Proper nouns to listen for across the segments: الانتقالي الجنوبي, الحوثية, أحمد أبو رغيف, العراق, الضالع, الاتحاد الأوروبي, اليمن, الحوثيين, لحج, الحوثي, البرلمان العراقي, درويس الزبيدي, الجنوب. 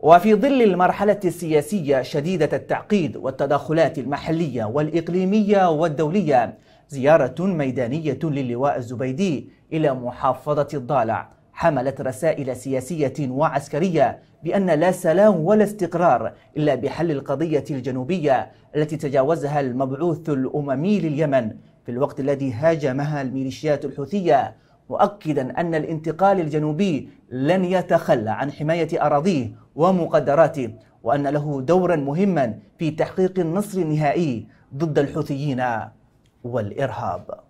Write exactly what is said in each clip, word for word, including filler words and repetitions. وفي ظل المرحلة السياسية شديدة التعقيد والتداخلات المحلية والإقليمية والدولية، زيارة ميدانية للواء الزبيدي إلى محافظة الضالع حملت رسائل سياسية وعسكرية بأن لا سلام ولا استقرار إلا بحل القضية الجنوبية التي تجاوزها المبعوث الأممي لليمن في الوقت الذي هاجمها الميليشيات الحوثية، مؤكدا أن الانتقال الجنوبي لن يتخلى عن حماية أراضيه ومقدراته، وأن له دورا مهما في تحقيق النصر النهائي ضد الحوثيين والإرهاب.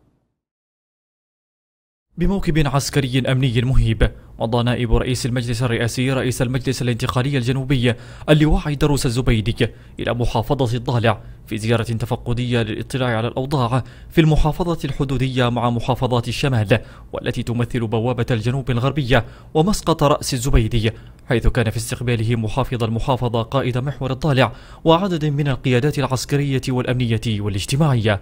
بموكب عسكري أمني مهيب مضى نائب رئيس المجلس الرئاسي رئيس المجلس الانتقالي الجنوبي اللواء درويس الزبيدي إلى محافظة الضالع في زيارة تفقدية للاطلاع على الأوضاع في المحافظة الحدودية مع محافظات الشمال، والتي تمثل بوابة الجنوب الغربية ومسقط رأس الزبيدي، حيث كان في استقباله محافظ المحافظة قائد محور الضالع وعدد من القيادات العسكرية والأمنية والاجتماعية.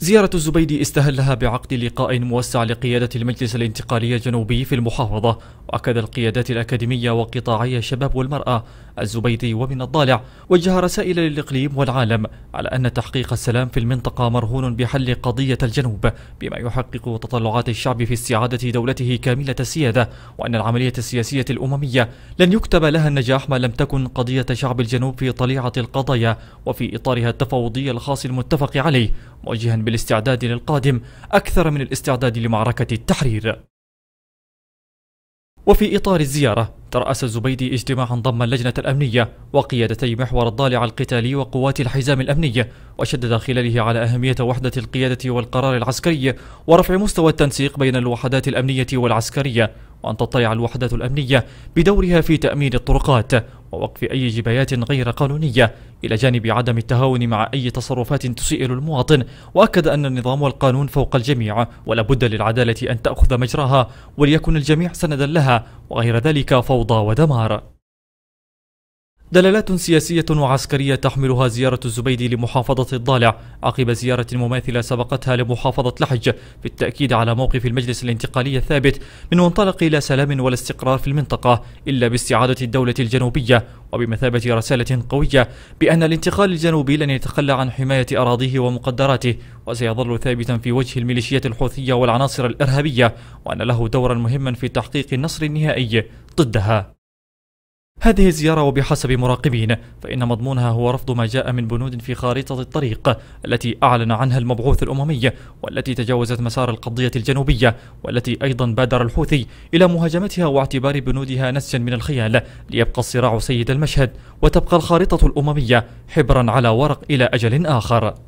زيارة الزبيدي استهلها بعقد لقاء موسع لقيادة المجلس الانتقالي الجنوبي في المحافظة، وأكد القيادات الأكاديمية وقطاعي الشباب والمرأة الزبيدي ومن الضالع وجه رسائل للإقليم والعالم على أن تحقيق السلام في المنطقة مرهون بحل قضية الجنوب بما يحقق تطلعات الشعب في استعادة دولته كاملة السيادة، وأن العملية السياسية الأممية لن يكتب لها النجاح ما لم تكن قضية شعب الجنوب في طليعة القضايا وفي إطارها التفاوضي الخاص المتفق عليه، موجها بالاستعداد للقادم أكثر من الاستعداد لمعركة التحرير. وفي إطار الزيارة ترأس الزبيدي اجتماعا ضم اللجنة الأمنية وقيادتي محور الضالع القتالي وقوات الحزام الأمني، وشدد خلاله على أهمية وحدة القيادة والقرار العسكري ورفع مستوى التنسيق بين الوحدات الأمنية والعسكرية، وأن تطلع الوحدات الأمنية بدورها في تأمين الطرقات ووقف أي جبايات غير قانونية، إلى جانب عدم التهاون مع أي تصرفات تسيء المواطن، وأكد أن النظام والقانون فوق الجميع، ولا بد للعدالة أن تأخذ مجراها وليكن الجميع سندا لها، وغير ذلك فوضى ودمار. دلالات سياسية وعسكرية تحملها زيارة الزبيدي لمحافظة الضالع عقب زيارة مماثلة سبقتها لمحافظة لحج، بالتأكيد على موقف المجلس الانتقالي الثابت من منطلق لا سلام ولا استقرار في المنطقة إلا باستعادة الدولة الجنوبية، وبمثابة رسالة قوية بأن الانتقال الجنوبي لن يتخلى عن حماية أراضيه ومقدراته، وسيظل ثابتا في وجه الميليشيات الحوثية والعناصر الإرهابية، وأن له دورا مهما في تحقيق النصر النهائي ضدها. هذه الزيارة وبحسب مراقبين فإن مضمونها هو رفض ما جاء من بنود في خارطة الطريق التي أعلن عنها المبعوث الأممي، والتي تجاوزت مسار القضية الجنوبية، والتي أيضا بادر الحوثي إلى مهاجمتها واعتبار بنودها نسجا من الخيال، ليبقى الصراع سيد المشهد وتبقى الخارطة الأممية حبرا على ورق إلى أجل آخر.